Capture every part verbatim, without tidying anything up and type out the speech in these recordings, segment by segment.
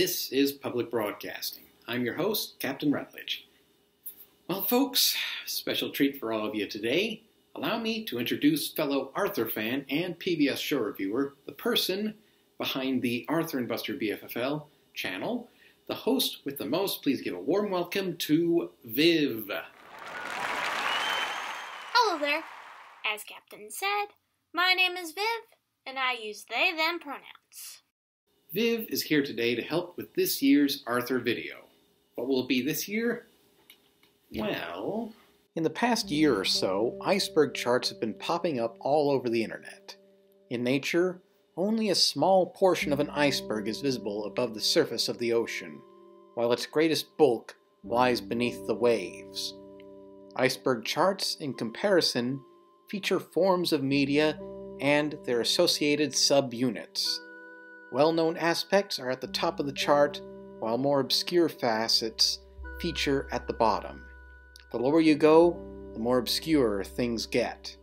This is Public Broadcasting. I'm your host, Captain Rutlidge. Well, folks, special treat for all of you today. Allow me to introduce fellow Arthur fan and P B S show reviewer, the person behind the Arthur and Buster B F F L channel, the host with the most. Please give a warm welcome to Viv. Hello there. As Captain said, my name is Viv, and I use they, them pronouns. Viv is here today to help with this year's Arthur video. What will it be this year? Well, in the past year or so, iceberg charts have been popping up all over the internet. In nature, only a small portion of an iceberg is visible above the surface of the ocean, while its greatest bulk lies beneath the waves. Iceberg charts, in comparison, feature forms of media and their associated subunits. Well-known aspects are at the top of the chart, while more obscure facets feature at the bottom. The lower you go, the more obscure things get.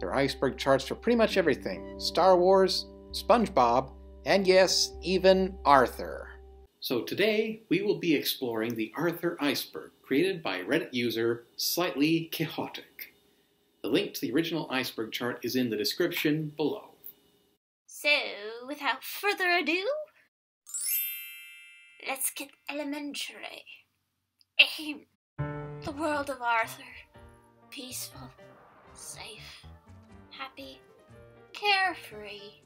There are iceberg charts for pretty much everything: Star Wars, SpongeBob, and yes, even Arthur. So today, we will be exploring the Arthur iceberg, created by Reddit user SlightlyChaotic. The link to the original iceberg chart is in the description below. So, without further ado, let's get elementary. Ahem. The world of Arthur. Peaceful, safe, happy, carefree.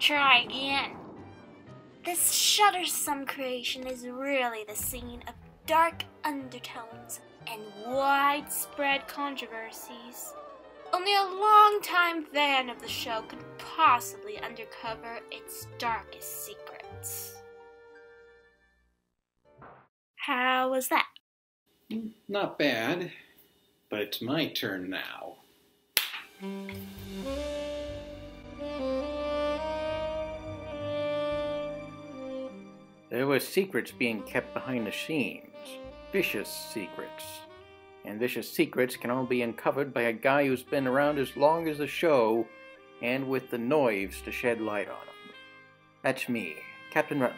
Try again. This shuddersome creation is really the scene of dark undertones and widespread controversies. Only a long-time fan of the show could possibly uncover its darkest secrets. How was that? Not bad, but it's my turn now. There were secrets being kept behind the scenes. Vicious secrets. And vicious secrets can only be uncovered by a guy who's been around as long as the show and with the knives to shed light on them. That's me, Captain Rutlidge.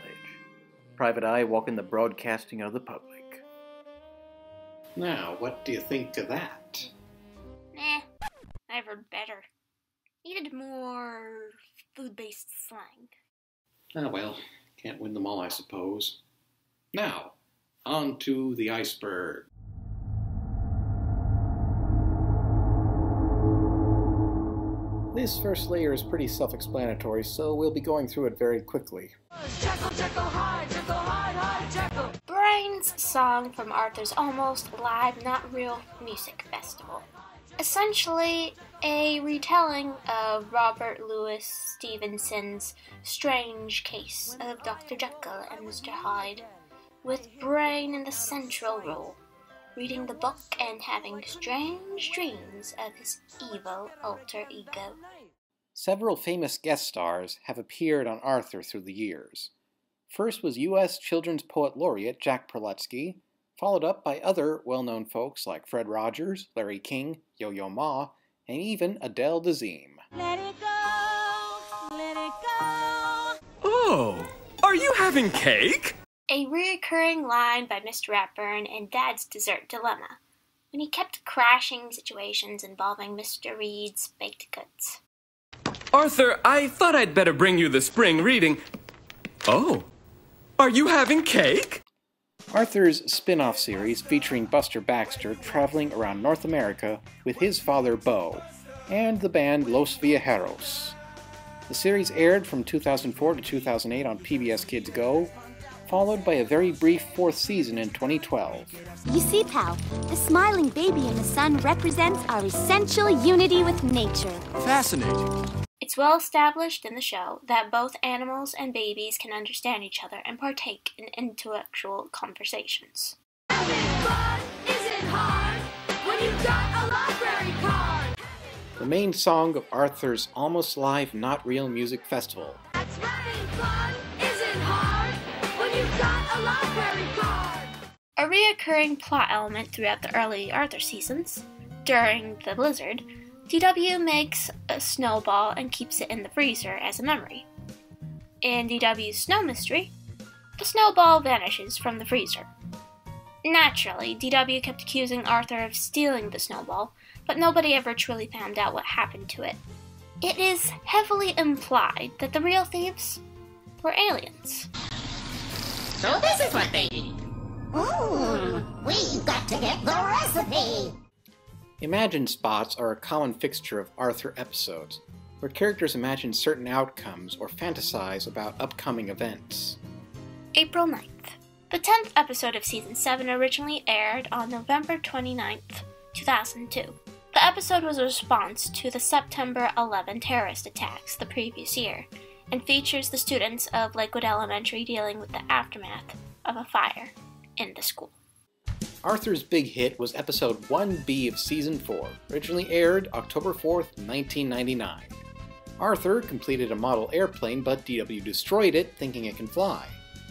Private Eye walking the broadcasting of the public. Now, what do you think of that? Nah, I've heard better. Needed more food-based slang. Ah well, can't win them all, I suppose. Now, on to the iceberg. This first layer is pretty self-explanatory, so we'll be going through it very quickly. Jekyll, Jekyll, hide, Jekyll, hide, hide, Jekyll. Brain's song from Arthur's almost live, not real music festival. Essentially a retelling of Robert Louis Stevenson's strange case of Doctor Jekyll and Mister Hyde, with Brain in the central role, reading the book and having strange dreams of his evil alter ego. Several famous guest stars have appeared on Arthur through the years. First was U S Children's Poet Laureate Jack Prelutsky, followed up by other well-known folks like Fred Rogers, Larry King, Yo-Yo Ma, and even Adele Dazeem. Let it go! Let it go! Oh! Are you having cake? A recurring line by Mister Ratburn in Dad's Dessert Dilemma, when he kept crashing situations involving Mister Reed's baked goods. Arthur, I thought I'd better bring you the spring reading. Oh, are you having cake? Arthur's spin-off series featuring Buster Baxter traveling around North America with his father Bo and the band Los Viajeros. The series aired from two thousand four to two thousand eight on P B S Kids Go, followed by a very brief fourth season in twenty twelve. You see, pal, the smiling baby in the sun represents our essential unity with nature. Fascinating. It's well established in the show that both animals and babies can understand each other and partake in intellectual conversations. Having fun isn't hard when you've got a library card. The main song of Arthur's almost live, not real music festival. That's having fun isn't hard. Got a library card. A reoccurring plot element throughout the early Arthur seasons, during the blizzard, D W makes a snowball and keeps it in the freezer as a memory. In D W's snow mystery, the snowball vanishes from the freezer. Naturally, D W kept accusing Arthur of stealing the snowball, but nobody ever truly found out what happened to it. It is heavily implied that the real thieves were aliens. So this is what they eat. Ooh, we've got to get the recipe! Imagined spots are a common fixture of Arthur episodes, where characters imagine certain outcomes or fantasize about upcoming events. April ninth. The tenth episode of Season seven originally aired on November twenty-ninth, two thousand two. The episode was a response to the September eleventh terrorist attacks the previous year, and features the students of Lakewood Elementary dealing with the aftermath of a fire in the school. Arthur's big hit was episode one B of Season four, originally aired October fourth, nineteen ninety-nine. Arthur completed a model airplane, but D W destroyed it, thinking it can fly.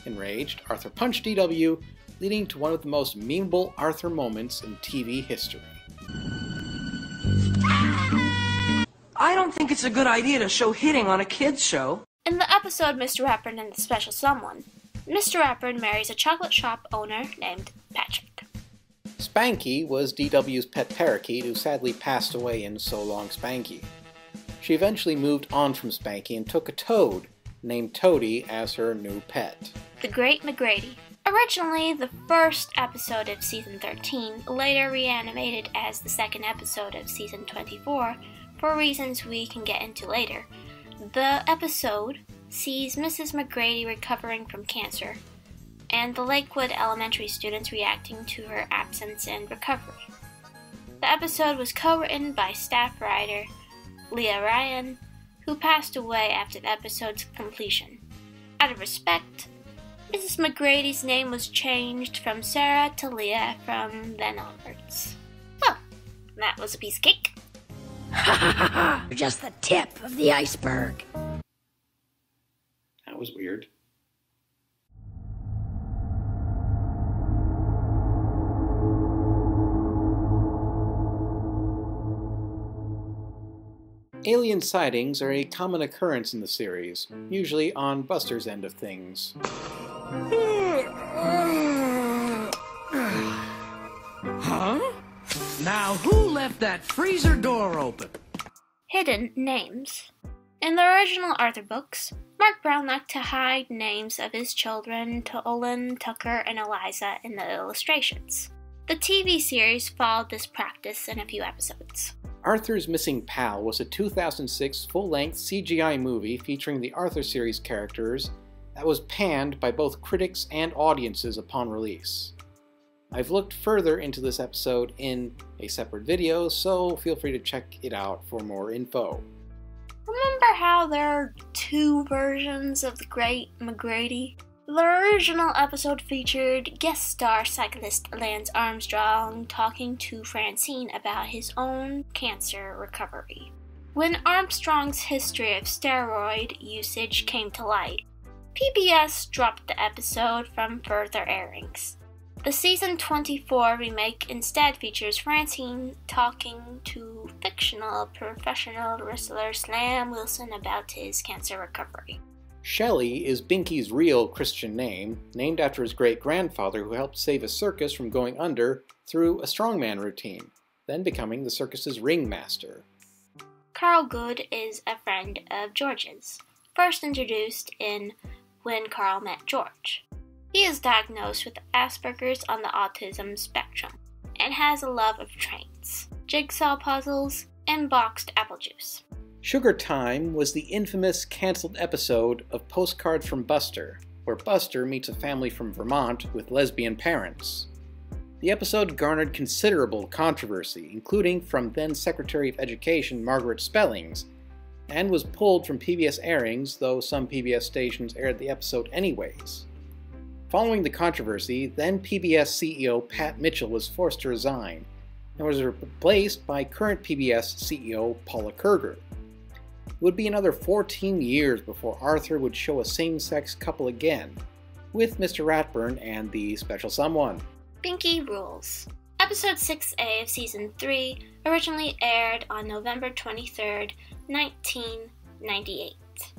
Enraged, Arthur punched D W, leading to one of the most memeable Arthur moments in T V history. I don't think it's a good idea to show hitting on a kid's show. In the episode Mister Rapperin and the Special Someone, Mister Rapperin marries a chocolate shop owner named Patrick. Spanky was D W's pet parakeet who sadly passed away in So Long Spanky. She eventually moved on from Spanky and took a toad named Toadie as her new pet. The Great McGrady. Originally the first episode of Season thirteen, later reanimated as the second episode of Season twenty-four for reasons we can get into later. The episode sees Missus McGrady recovering from cancer, and the Lakewood Elementary students reacting to her absence and recovery. The episode was co-written by staff writer Leah Ryan, who passed away after the episode's completion. Out of respect, Missus McGrady's name was changed from Sarah to Leah from then onwards. Well, that was a piece of cake. Ha ha ha! Just the tip of the iceberg. That was weird. Alien sightings are a common occurrence in the series, usually on Buster's end of things. Huh? Now who left that freezer door open? Hidden names. In the original Arthur books, Marc Brown liked to hide names of his children to Olin, Tucker, and Eliza in the illustrations. The T V series followed this practice in a few episodes. Arthur's Missing Pal was a two thousand six full-length C G I movie featuring the Arthur series characters that was panned by both critics and audiences upon release. I've looked further into this episode in a separate video, so feel free to check it out for more info. Remember how there are two versions of The Great McGrady? The original episode featured guest star cyclist Lance Armstrong talking to Francine about his own cancer recovery. When Armstrong's history of steroid usage came to light, P B S dropped the episode from further airings. The Season twenty-four remake instead features Francine talking to fictional professional wrestler Slam Wilson about his cancer recovery. Shelley is Binky's real Christian name, named after his great-grandfather who helped save a circus from going under through a strongman routine, then becoming the circus's ringmaster. Carl Good is a friend of George's, first introduced in When Carl Met George. He is diagnosed with Asperger's on the autism spectrum, and has a love of trains, jigsaw puzzles, and boxed apple juice. Sugar Time was the infamous cancelled episode of Postcards from Buster, where Buster meets a family from Vermont with lesbian parents. The episode garnered considerable controversy, including from then Secretary of Education Margaret Spellings, and was pulled from P B S airings, though some P B S stations aired the episode anyways. Following the controversy, then P B S C E O Pat Mitchell was forced to resign, and was replaced by current P B S C E O Paula Kerger. It would be another fourteen years before Arthur would show a same-sex couple again, with Mister Ratburn and the Special Someone. Binky Rules. Episode six A of Season three originally aired on November twenty-third, nineteen ninety-eight.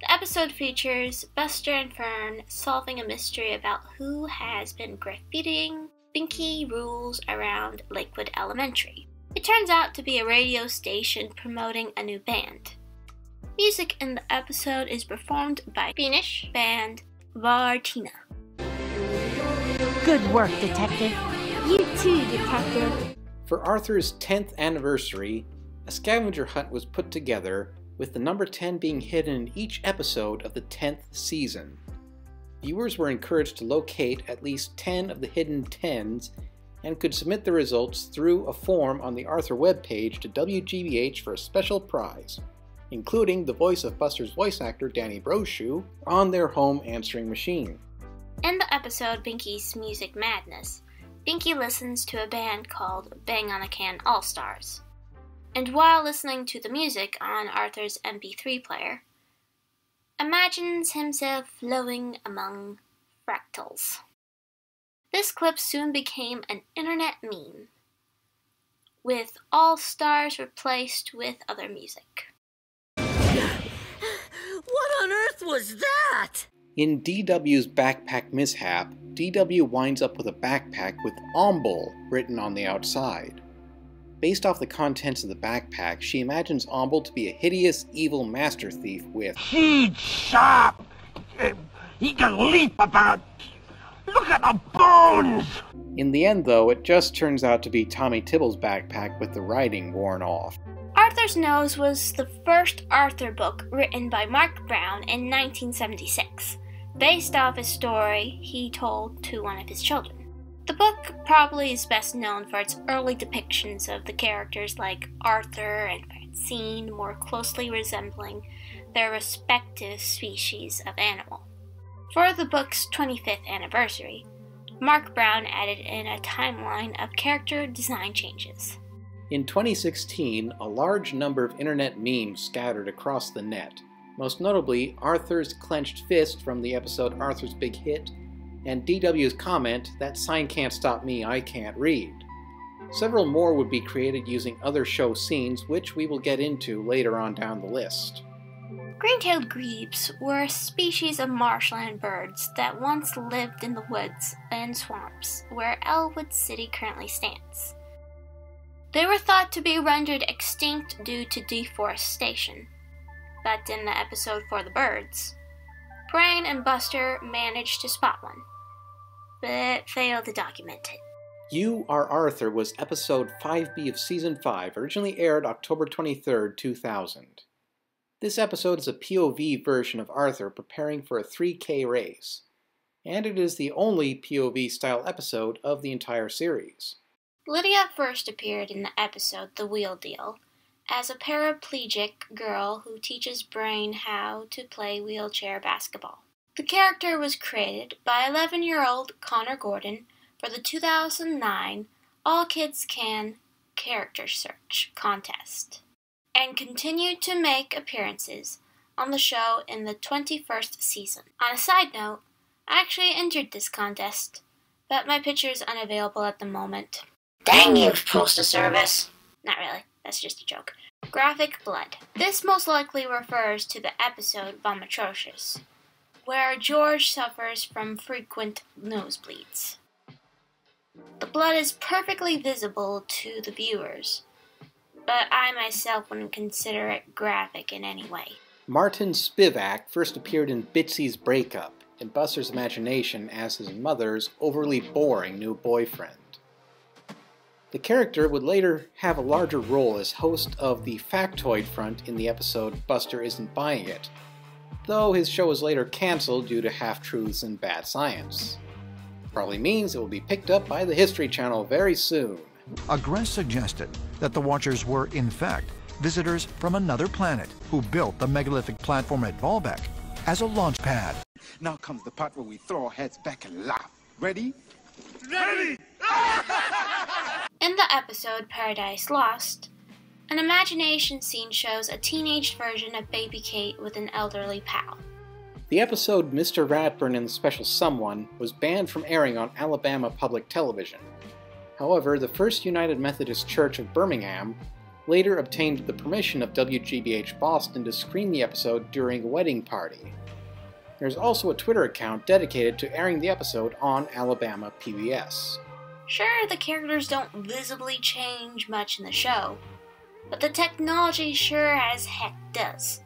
The episode features Buster and Fern solving a mystery about who has been graffitiing Binky rules around Lakewood Elementary. It turns out to be a radio station promoting a new band. Music in the episode is performed by Finnish band Värttinä. Good work, Detective. You too, Detective. For Arthur's tenth anniversary, a scavenger hunt was put together, with the number ten being hidden in each episode of the tenth season. Viewers were encouraged to locate at least ten of the hidden tens and could submit the results through a form on the Arthur webpage to W G B H for a special prize, including the voice of Buster's voice actor Danny Brochu on their home answering machine. In the episode Binky's Music Madness, Binky listens to a band called Bang on a Can All-Stars. And while listening to the music on Arthur's M P three player, imagines himself flowing among fractals. This clip soon became an internet meme, with all stars replaced with other music. What on earth was that? In D W's backpack mishap, D W winds up with a backpack with Omble written on the outside. Based off the contents of the backpack, she imagines Omble to be a hideous, evil master thief with "He's sharp! He can leap about! Look at the bones!" In the end, though, it just turns out to be Tommy Tibble's backpack with the writing worn off. Arthur's Nose was the first Arthur book written by Marc Brown in nineteen seventy-six, based off his story he told to one of his children. The book probably is best known for its early depictions of the characters like Arthur and Francine more closely resembling their respective species of animal. For the book's twenty-fifth anniversary, Marc Brown added in a timeline of character design changes. In twenty sixteen, a large number of internet memes scattered across the net, most notably Arthur's clenched fist from the episode Arthur's Big Hit, and D W's comment, "That sign can't stop me, I can't read." Several more would be created using other show scenes, which we will get into later on down the list. Green-tailed grebes were a species of marshland birds that once lived in the woods and swamps, where Elwood City currently stands. They were thought to be rendered extinct due to deforestation, but in the episode for the birds, Brain and Buster managed to spot one, but failed to document it. You Are Arthur was episode five B of season five, originally aired October twenty-third, two thousand. This episode is a P O V version of Arthur preparing for a three K race, and it is the only P O V-style episode of the entire series. Lydia first appeared in the episode The Wheel Deal as a paraplegic girl who teaches Brain how to play wheelchair basketball. The character was created by eleven-year-old Connor Gordon for the two thousand nine All Kids Can Character Search contest, and continued to make appearances on the show in the twenty-first season. On a side note, I actually entered this contest, but my picture is unavailable at the moment. Dang you, Postal Service! Not really. That's just a joke. Graphic blood. This most likely refers to the episode Vomitrocious, where George suffers from frequent nosebleeds. The blood is perfectly visible to the viewers, but I myself wouldn't consider it graphic in any way. Martin Spivak first appeared in Bitsy's Breakup, in Buster's imagination as his mother's overly boring new boyfriend. The character would later have a larger role as host of the Factoid Front in the episode Buster Isn't Buying It, though his show was later cancelled due to half-truths and bad science. Probably means it will be picked up by the History Channel very soon. Agress suggested that the Watchers were, in fact, visitors from another planet who built the megalithic platform at Baalbek as a launch pad. Now comes the part where we throw our heads back and laugh. Ready? Ready! In the episode Paradise Lost, an imagination scene shows a teenage version of Baby Kate with an elderly pal. The episode Mister Radburn and the Special Someone was banned from airing on Alabama Public Television, However, the First United Methodist Church of Birmingham later obtained the permission of W G B H Boston to screen the episode during a wedding party. There's also a Twitter account dedicated to airing the episode on Alabama P B S. Sure, the characters don't visibly change much in the show, but the technology sure as heck does.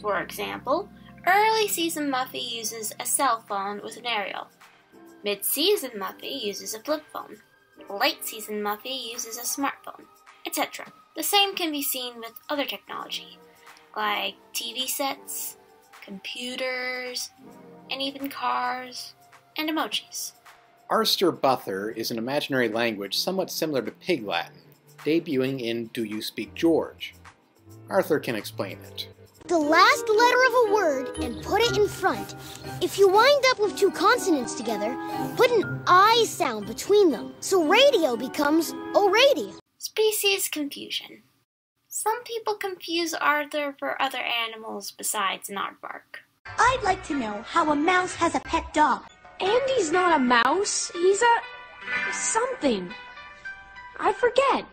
For example, early season Muffy uses a cell phone with an aerial. Mid-season Muffy uses a flip phone. Late season Muffy uses a smartphone, et cetera. The same can be seen with other technology, like T V sets, computers, and even cars, and emojis. Arsterbuthar is an imaginary language somewhat similar to Pig Latin, debuting in Do You Speak George? Arthur can explain it. The last letter of a word and put it in front. If you wind up with two consonants together, put an I sound between them, so radio becomes O'Radio. Species confusion. Some people confuse Arthur for other animals besides an aardvark. I'd like to know how a mouse has a pet dog. Andy's not a mouse, he's a... something. I forget.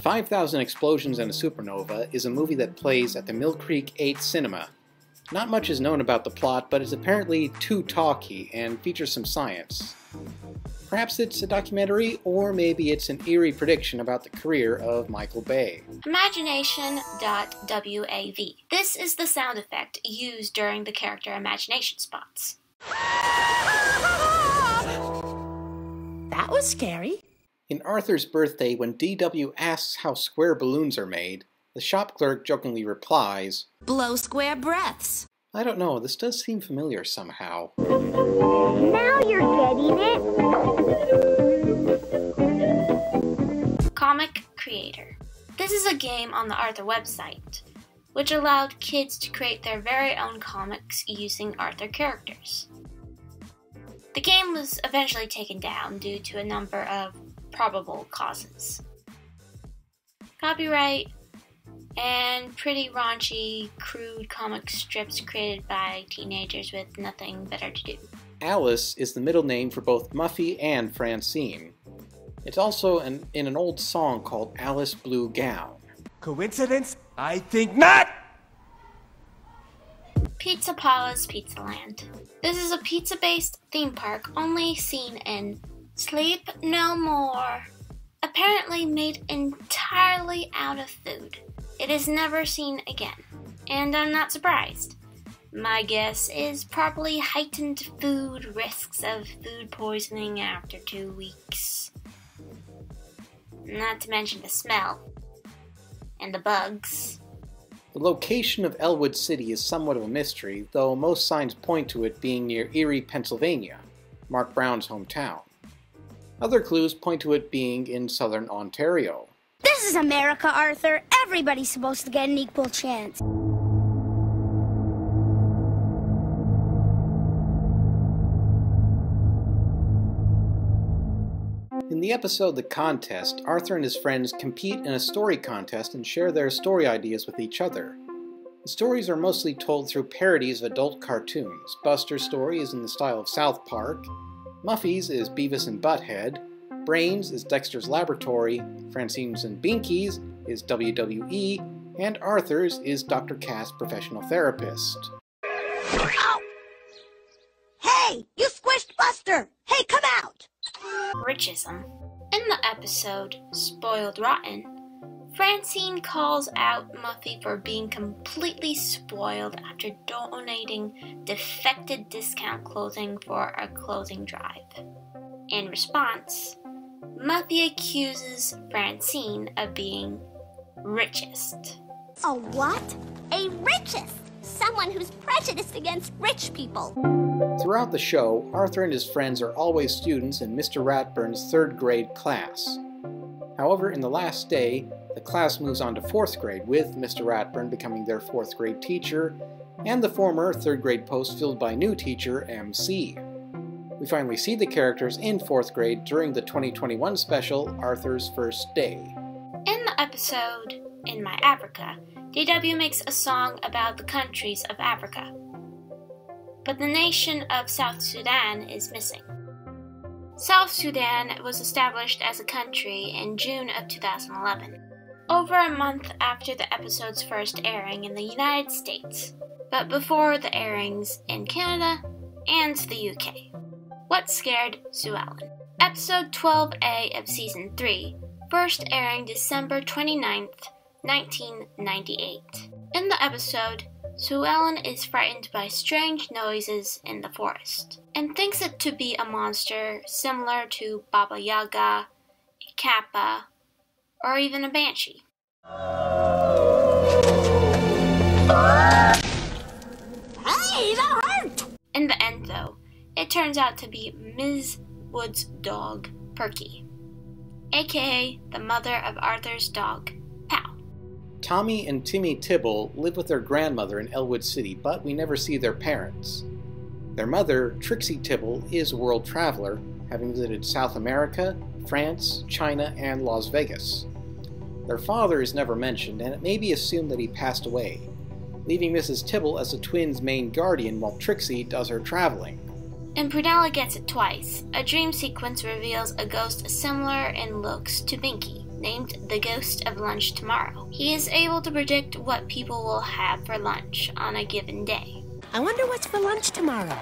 five thousand Explosions and a Supernova is a movie that plays at the Mill Creek eight Cinema. Not much is known about the plot, but it's apparently too talky and features some science. Perhaps it's a documentary, or maybe it's an eerie prediction about the career of Michael Bay. Imagination.wav. This is the sound effect used during the character imagination spots. That was scary. In Arthur's Birthday, when D W asks how square balloons are made, the shop clerk jokingly replies, "Blow square breaths." I don't know, this does seem familiar somehow. Now you're getting it! Comic Creator. This is a game on the Arthur website, which allowed kids to create their very own comics using Arthur characters. The game was eventually taken down due to a number of probable causes. Copyright and pretty raunchy, crude comic strips created by teenagers with nothing better to do. Alice is the middle name for both Muffy and Francine. It's also an, in an old song called Alice Blue Gown. Coincidence? I think not! Pizza Paula's Pizzaland. This is a pizza-based theme park only seen in Sleep No More, apparently made entirely out of food. It is never seen again, and I'm not surprised. My guess is probably heightened food risks of food poisoning after two weeks. Not to mention the smell and the bugs. The location of Elwood City is somewhat of a mystery, though most signs point to it being near Erie, Pennsylvania, Marc Brown's hometown. Other clues point to it being in southern Ontario. This is America, Arthur. Everybody's supposed to get an equal chance. In the episode The Contest, Arthur and his friends compete in a story contest and share their story ideas with each other. The stories are mostly told through parodies of adult cartoons. Buster's story is in the style of South Park, Muffy's is Beavis and Butthead, Brains is Dexter's Laboratory, Francine's and Binky's is W W E, and Arthur's is Doctor Cass, Professional Therapist. Ow! Hey! You squished Buster! Hey, come out! Richism. In the episode Spoiled Rotten, Francine calls out Muffy for being completely spoiled after donating defective discount clothing for a clothing drive. In response, Muffy accuses Francine of being richest. A what? A richest! Someone who's prejudiced against rich people. Throughout the show, Arthur and his friends are always students in Mister Ratburn's third grade class. However, in the last day, the class moves on to fourth grade, with Mister Ratburn becoming their fourth grade teacher, and the former third grade post filled by new teacher, M C. We finally see the characters in fourth grade during the twenty twenty-one special, Arthur's First Day. In the episode, In My Africa, D W makes a song about the countries of Africa, but the nation of South Sudan is missing. South Sudan was established as a country in June of two thousand eleven, over a month after the episode's first airing in the United States, but before the airings in Canada and the U K. What Scared Sue Ellen? Episode twelve A of Season three, first airing December twenty-ninth, nineteen ninety-eight. In the episode, Sue Ellen is frightened by strange noises in the forest and thinks it to be a monster similar to Baba Yaga, a kappa, or even a banshee. Hey, that hurt! In the end, though, it turns out to be Miz Wood's dog, Perky, aka the mother of Arthur's dog, Pow. Tommy and Timmy Tibble live with their grandmother in Elwood City, but we never see their parents. Their mother, Trixie Tibble, is a world traveler, having visited South America, France, China, and Las Vegas. Their father is never mentioned, and it may be assumed that he passed away, leaving Missus Tibble as the twins' main guardian while Trixie does her traveling. And Prunella gets it twice. A dream sequence reveals a ghost similar in looks to Binky, named the Ghost of Lunch Tomorrow. He is able to predict what people will have for lunch on a given day. I wonder what's for lunch tomorrow.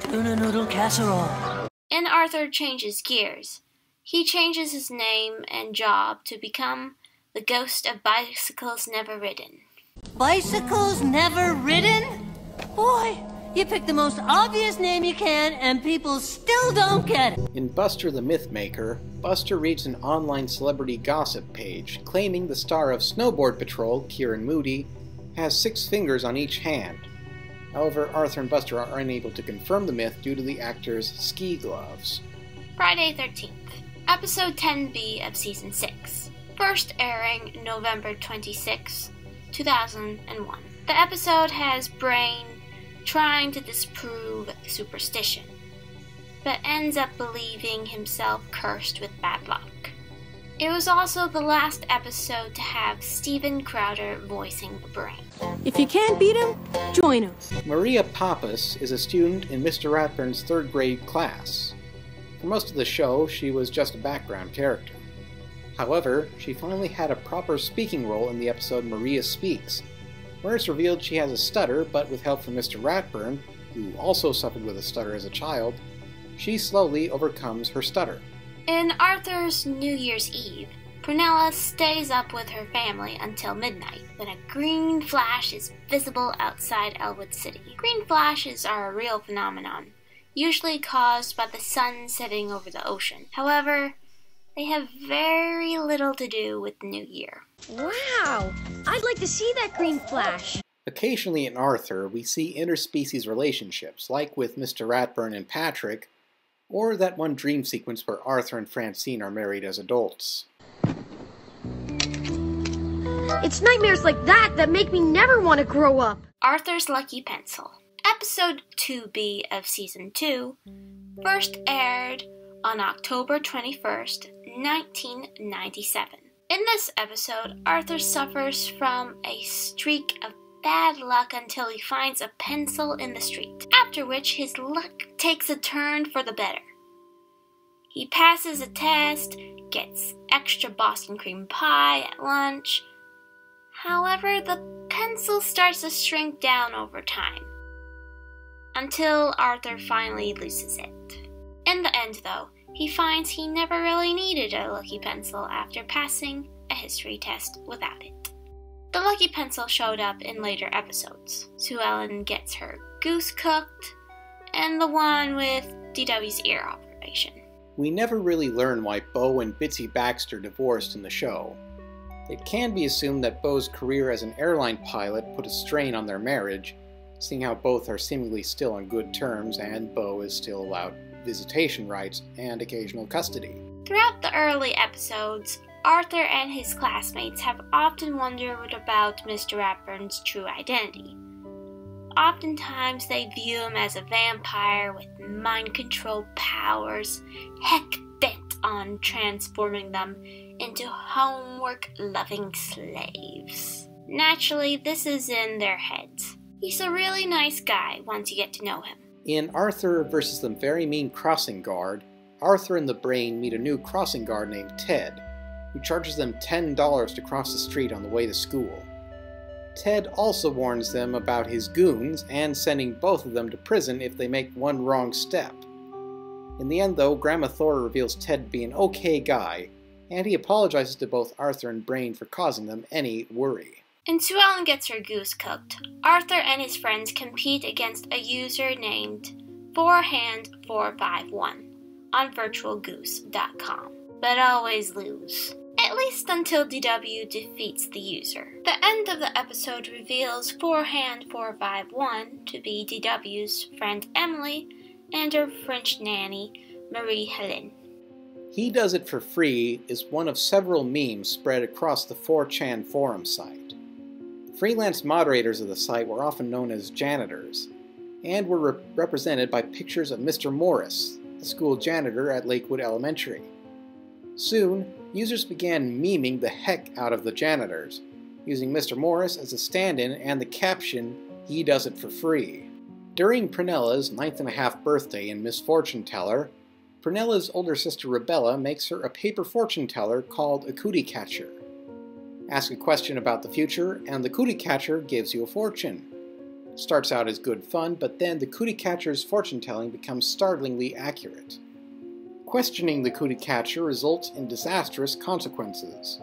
Tuna noodle casserole. And Arthur changes gears. He changes his name and job to become the Ghost of Bicycles Never Ridden. Bicycles Never Ridden? Boy, you pick the most obvious name you can, and people still don't get it. In Buster the Mythmaker, Buster reads an online celebrity gossip page claiming the star of Snowboard Patrol, Kieran Moody, has six fingers on each hand. However, Arthur and Buster are unable to confirm the myth due to the actor's ski gloves. Friday thirteenth, Episode ten B of Season six, first airing November twenty-sixth, two thousand one. The episode has Brain trying to disprove superstition, but ends up believing himself cursed with bad luck. It was also the last episode to have Stephen Crowder voicing the Brain. If you can't beat him, join him. Maria Pappas is a student in Mister Ratburn's third grade class. For most of the show, she was just a background character. However, she finally had a proper speaking role in the episode Maria Speaks, where it's revealed she has a stutter, but with help from Mister Ratburn, who also suffered with a stutter as a child, she slowly overcomes her stutter. In Arthur's New Year's Eve, Prunella stays up with her family until midnight, when a green flash is visible outside Elwood City. Green flashes are a real phenomenon, usually caused by the sun setting over the ocean. However, they have very little to do with the new year. Wow! I'd like to see that green flash! Occasionally in Arthur, we see interspecies relationships, like with Mister Ratburn and Patrick, or that one dream sequence where Arthur and Francine are married as adults. It's nightmares like that that make me never want to grow up! Arthur's Lucky Pencil. Episode two B of Season two, first aired on October twenty-first, nineteen ninety-seven. In this episode, Arthur suffers from a streak of bad luck until he finds a pencil in the street, after which his luck takes a turn for the better. He passes a test, gets extra Boston cream pie at lunch. However, the pencil starts to shrink down over time, until Arthur finally loses it. In the end, though, he finds he never really needed a lucky pencil after passing a history test without it. The lucky pencil showed up in later episodes. Sue Ellen gets her goose cooked, and the one with D W's ear operation. We never really learn why Bo and Bitsy Baxter divorced in the show. It can be assumed that Bo's career as an airline pilot put a strain on their marriage, seeing how both are seemingly still on good terms and Bo is still allowed visitation rights and occasional custody. Throughout the early episodes, Arthur and his classmates have often wondered about Mister Ratburn's true identity. Oftentimes they view him as a vampire with mind control powers, heck bent on transforming them into homework-loving slaves. Naturally, this is in their heads. He's a really nice guy once you get to know him. In Arthur versus the Very Mean Crossing Guard, Arthur and the Brain meet a new crossing guard named Ted, who charges them ten dollars to cross the street on the way to school. Ted also warns them about his goons and sending both of them to prison if they make one wrong step. In the end, though, Grandma Thor reveals Ted to be an okay guy, and he apologizes to both Arthur and Brain for causing them any worry. And Sue Ellen gets her goose cooked. Arthur and his friends compete against a user named four hand four five one on virtual goose dot com, but always lose. At least until D W defeats the user. The end of the episode reveals four hand four five one to be D W's friend Emily and her French nanny, Marie-Hélène. He Does It For Free is one of several memes spread across the four chan forum site. Freelance moderators of the site were often known as janitors, and were re represented by pictures of Mister Morris, the school janitor at Lakewood Elementary. Soon, users began memeing the heck out of the janitors, using Mister Morris as a stand-in and the caption, "He Does It For Free." During Prenella's ninth and a half birthday in Miss Fortune Teller, Prenella's older sister Rebella makes her a paper fortune teller called a cootie catcher. Ask a question about the future, and the cootie catcher gives you a fortune. Starts out as good fun, but then the cootie catcher's fortune telling becomes startlingly accurate. Questioning the cootie catcher results in disastrous consequences.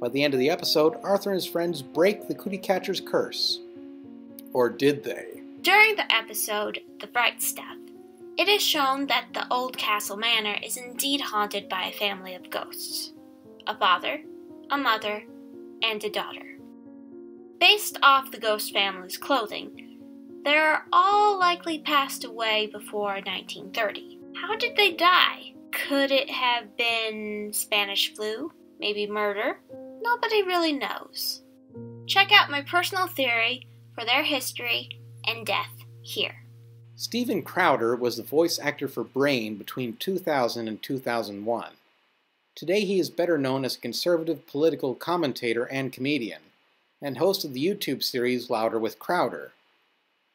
By the end of the episode, Arthur and his friends break the cootie catcher's curse. Or did they? During the episode, The Bright Stuff, it is shown that the old castle manor is indeed haunted by a family of ghosts. A father, a mother, and a daughter. Based off the ghost family's clothing, they are all likely passed away before nineteen thirty. How did they die? Could it have been Spanish flu? Maybe murder? Nobody really knows. Check out my personal theory for their history and death here. Stephen Crowder was the voice actor for Brain between two thousand and two thousand one. Today he is better known as a conservative political commentator and comedian, and host of the YouTube series Louder with Crowder.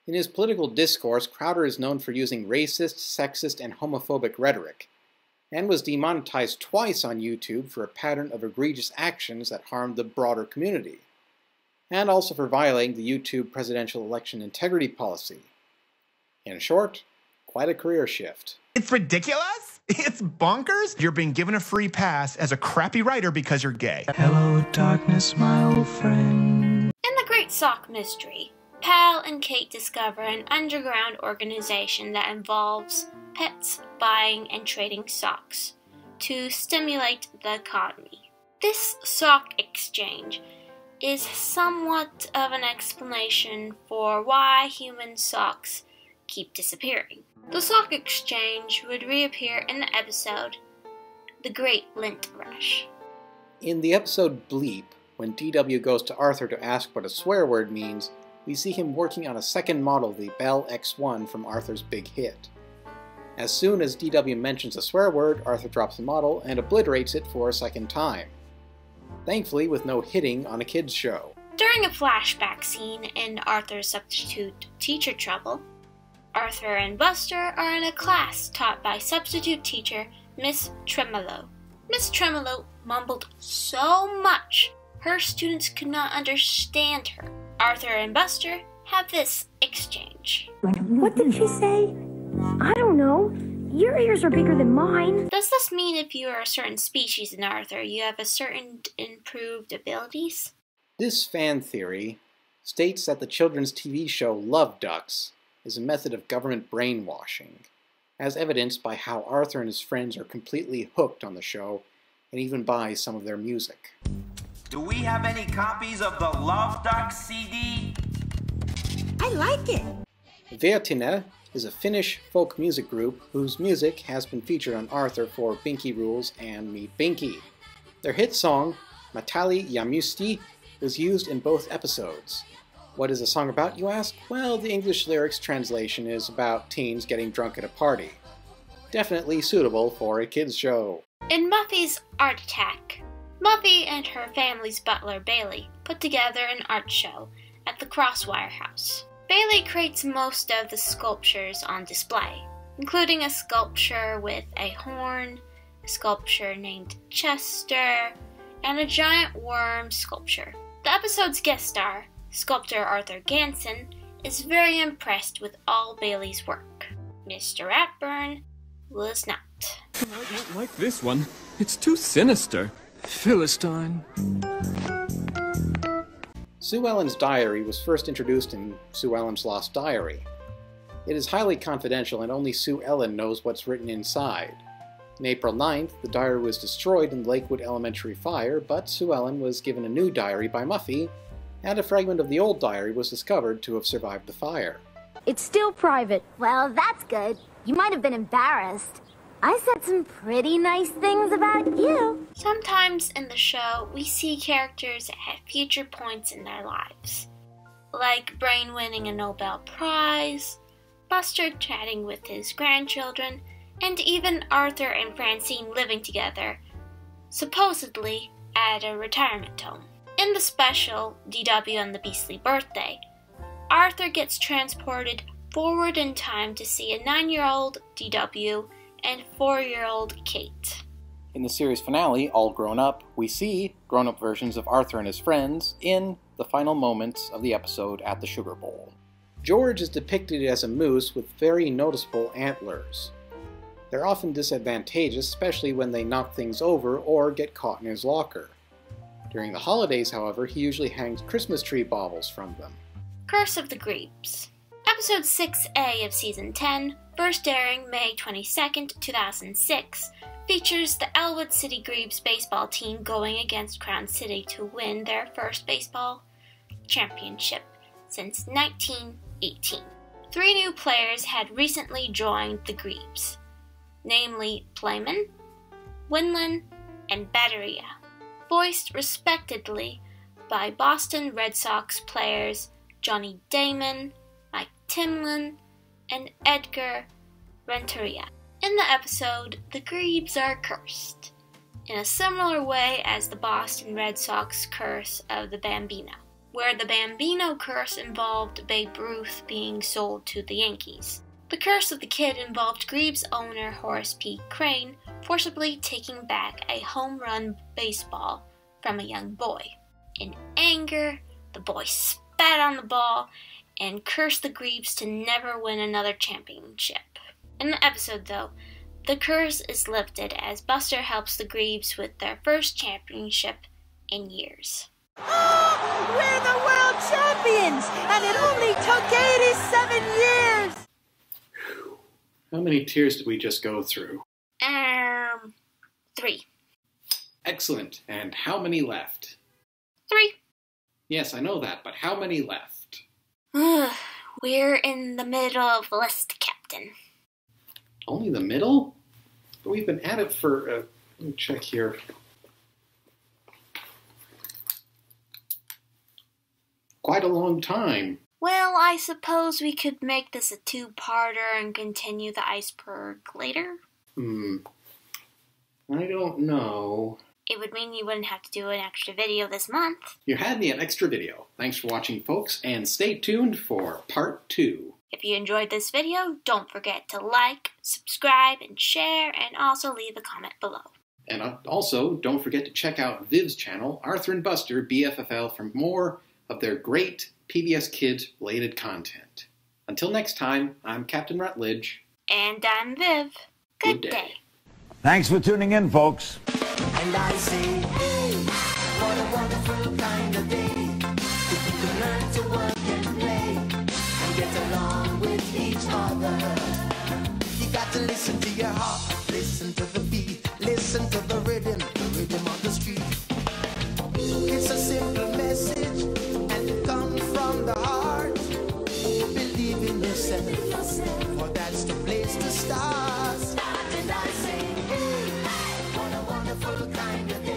In his political discourse, Crowder is known for using racist, sexist, and homophobic rhetoric, and was demonetized twice on YouTube for a pattern of egregious actions that harmed the broader community, and also for violating the YouTube presidential election integrity policy. In short, quite a career shift. It's ridiculous. It's bonkers. You're being given a free pass as a crappy writer because you're gay. Hello, darkness, my old friend. In The Great Sock Mystery, Pal and Kate discover an underground organization that involves pets buying and trading socks to stimulate the economy. This sock exchange is somewhat of an explanation for why human socks keep disappearing. The sock exchange would reappear in the episode The Great Lint Rush. In the episode Bleep, when D W goes to Arthur to ask what a swear word means, we see him working on a second model of the Bell X one from Arthur's big hit. As soon as D W mentions a swear word, Arthur drops the model and obliterates it for a second time. Thankfully, with no hitting on a kid's show. During a flashback scene in Arthur's Substitute Teacher Trouble, Arthur and Buster are in a class taught by substitute teacher Miss Tremolo. Miss Tremolo mumbled so much her students could not understand her. Arthur and Buster have this exchange. What did she say? I don't know. Your ears are bigger than mine. Does this mean if you are a certain species in Arthur, you have a certain improved abilities? This fan theory states that the children's T V show Love Ducks is a method of government brainwashing, as evidenced by how Arthur and his friends are completely hooked on the show and even buy some of their music. Do we have any copies of the Love Ducks C D? I like it! Värttinä is a Finnish folk music group whose music has been featured on Arthur for Binky Rules and Meet Binky. Their hit song, Matali Yamusti, was used in both episodes. What is the song about, you ask? Well, the English lyrics translation is about teens getting drunk at a party. Definitely suitable for a kids' show. In Muffy's Art Attack, Muffy and her family's butler, Bailey, put together an art show at the Crosswire House. Bailey creates most of the sculptures on display. including a sculpture with a horn, a sculpture named Chester, and a giant worm sculpture. The episode's guest star, sculptor Arthur Ganson, is very impressed with all Bailey's work. Mister Ratburn was not. I don't like this one. It's too sinister. Philistine. Sue Ellen's diary was first introduced in Sue Ellen's Lost Diary. It is highly confidential and only Sue Ellen knows what's written inside. On April ninth, the diary was destroyed in the Lakewood Elementary fire, but Sue Ellen was given a new diary by Muffy, and a fragment of the old diary was discovered to have survived the fire. It's still private. Well, that's good. You might have been embarrassed. I said some pretty nice things about you. Sometimes in the show, we see characters that have future points in their lives, like Brain winning a Nobel Prize, Buster chatting with his grandchildren, and even Arthur and Francine living together, supposedly at a retirement home. In the special, D W and the Beastly Birthday, Arthur gets transported forward in time to see a nine-year-old D W and four-year-old Kate. In the series finale, All Grown Up, we see grown-up versions of Arthur and his friends in the final moments of the episode at the Sugar Bowl. George is depicted as a moose with very noticeable antlers. They're often disadvantageous, especially when they knock things over or get caught in his locker. During the holidays, however, he usually hangs Christmas tree baubles from them. Curse of the Grebes. Episode six A of Season ten, first airing May twenty-second, two thousand six, features the Elwood City Grebes baseball team going against Crown City to win their first baseball championship since nineteen eighteen. Three new players had recently joined the Grebes, namely Playman, Winlan, and Batteria, voiced respectively by Boston Red Sox players Johnny Damon, Mike Timlin, and Edgar Renteria. In the episode, the Grebes are cursed, in a similar way as the Boston Red Sox curse of the Bambino, where the Bambino curse involved Babe Ruth being sold to the Yankees. The curse of the kid involved Grebes owner Horace P. Crane forcibly taking back a home run baseball from a young boy. In anger, the boy spat on the ball and cursed the Grebes to never win another championship. In the episode, though, the curse is lifted as Buster helps the Grebes with their first championship in years. Oh, we're the world champions, and it only took eighty-seven years! How many tears did we just go through? Um, three. Excellent. And how many left? Three. Yes, I know that, but how many left? We're in the middle of the list, Captain. Only the middle? But we've been at it for, uh, let me check here. Quite a long time. Well, I suppose we could make this a two-parter and continue the iceberg later? Hmm. I don't know. It would mean you wouldn't have to do an extra video this month. You had me an extra video. Thanks for watching, folks, and stay tuned for part two. If you enjoyed this video, don't forget to like, subscribe, and share, and also leave a comment below. And also, don't forget to check out Viv's channel, Arthur and Buster B F F L, for more of their great P B S Kids-related content. Until next time, I'm Captain Rutlidge. And I'm Viv. Good, Good day. day. Thanks for tuning in, folks. And I say, hey, what a wonderful kind of day. If you can learn to work and play and get along with each other. You got to listen to your heart, listen to the beat, listen to the rhythm, the rhythm of the street. It's a simple message and it comes from the heart. Believe in yourself, for that's the place to start. Kind of thing.